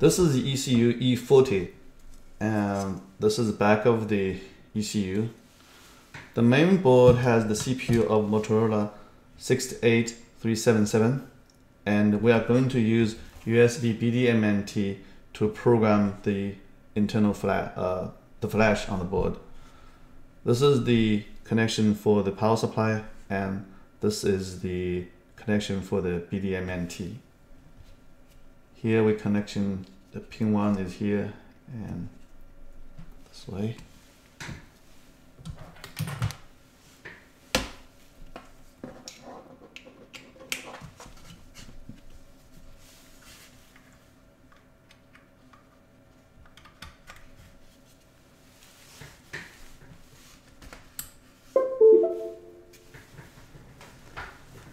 This is the ECU E40, and this is the back of the ECU. The main board has the CPU of Motorola 68377, and we are going to use USB BDM NT to program the internal flash, the flash on the board. This is the connection for the power supply, and this is the connection for the BDM NT. Here we connection, the pin 1 is here and this way.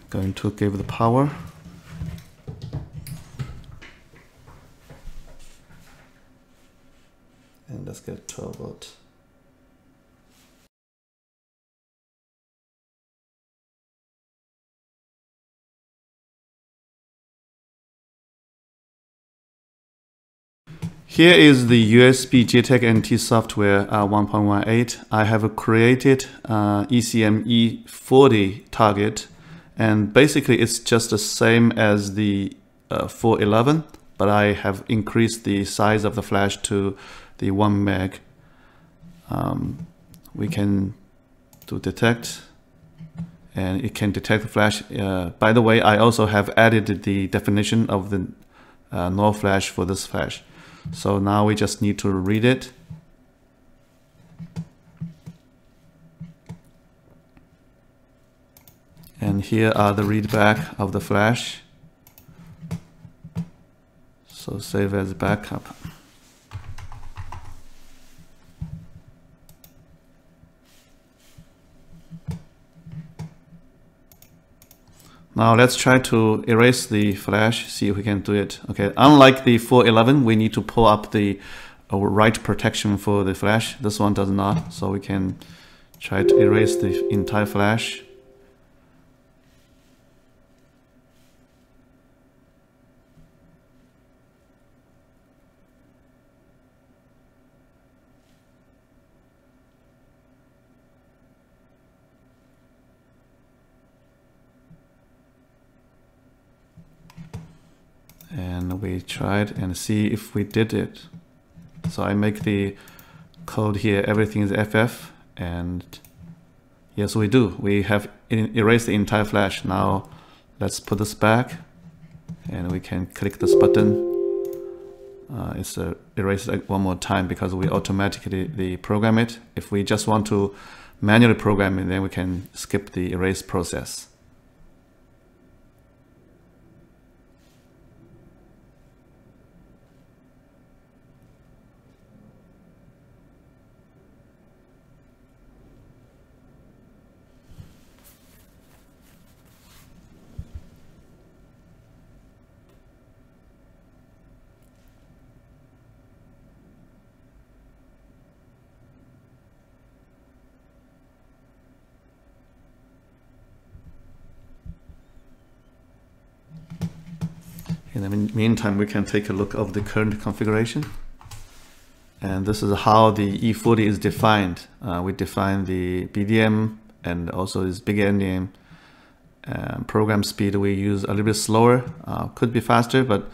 Going to give the power. And let's get 12 volt. Here is the USB JTAG NT software 1.18. I have created ECM E40 target. And basically it's just the same as the 411, but I have increased the size of the flash to the 1 meg. We can do detect, and it can detect the flash. By the way, I also have added the definition of the NOR flash for this flash. So now we just need to read it. And here are the readback of the flash. So save as backup. Now let's try to erase the flash, see if we can do it. Okay, unlike the 411, we need to pull up the write protection for the flash. This one does not, so we can try to erase the entire flash. And we tried and see if we did it. So I make the code here, everything is FF, and yes, we do. We have erased the entire flash. Now let's put this back, and we can click this button. It's erased one more time because we automatically program it. If we just want to manually program it, then we can skip the erase process. In the meantime, we can take a look of the current configuration. And this is how the E40 is defined. We define the BDM and also this big endian. Program speed we use a little bit slower, could be faster, but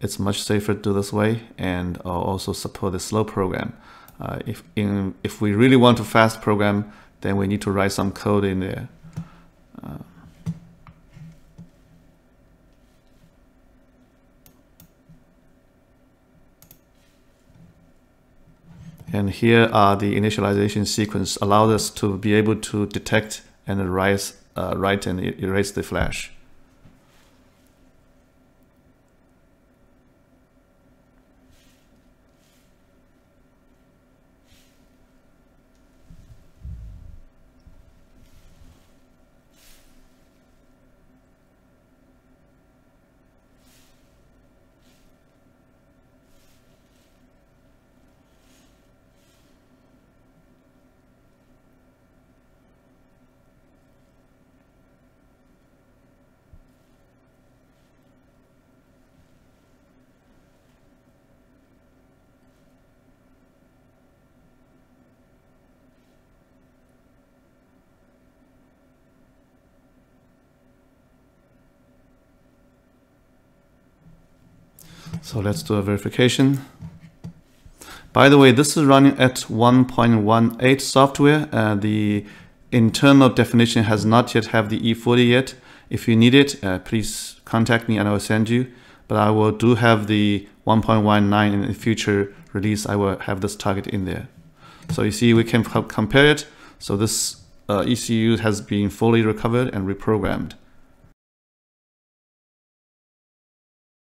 it's much safer to do this way, and also support the slow program. If we really want to fast program, then we need to write some code in there. And here are the initialization sequence, allows us to be able to detect and write and erase the flash. So let's do a verification. By the way, this is running at 1.18 software. The internal definition has not yet have the E40 yet. If you need it, please contact me and I will send you. But I will do have the 1.19 in the future release. I will have this target in there. So you see, we can compare it. So this ECU has been fully recovered and reprogrammed.